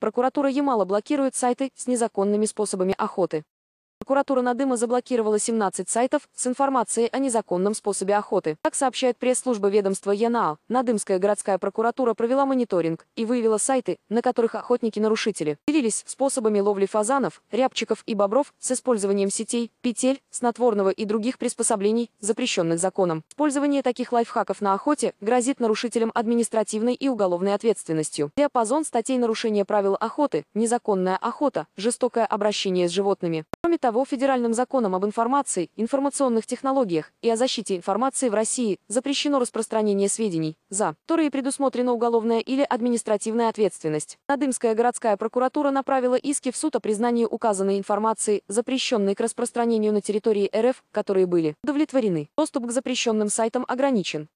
Прокуратура Ямала блокирует сайты с незаконными способами охоты. Прокуратура Надыма заблокировала 17 сайтов с информацией о незаконном способе охоты. Как сообщает пресс-служба ведомства ЯНАО, Надымская городская прокуратура провела мониторинг и выявила сайты, на которых охотники-нарушители делились способами ловли фазанов, рябчиков и бобров с использованием сетей, петель, снотворного и других приспособлений, запрещенных законом. Использование таких лайфхаков на охоте грозит нарушителям административной и уголовной ответственностью. Диапазон статей нарушения правил охоты, незаконная охота, жестокое обращение с животными. Кроме того, федеральным законом об информации, информационных технологиях и о защите информации в России запрещено распространение сведений, за которые предусмотрена уголовная или административная ответственность. Надымская городская прокуратура направила иски в суд о признании указанной информации, запрещенной к распространению на территории РФ, которые были удовлетворены. Доступ к запрещенным сайтам ограничен.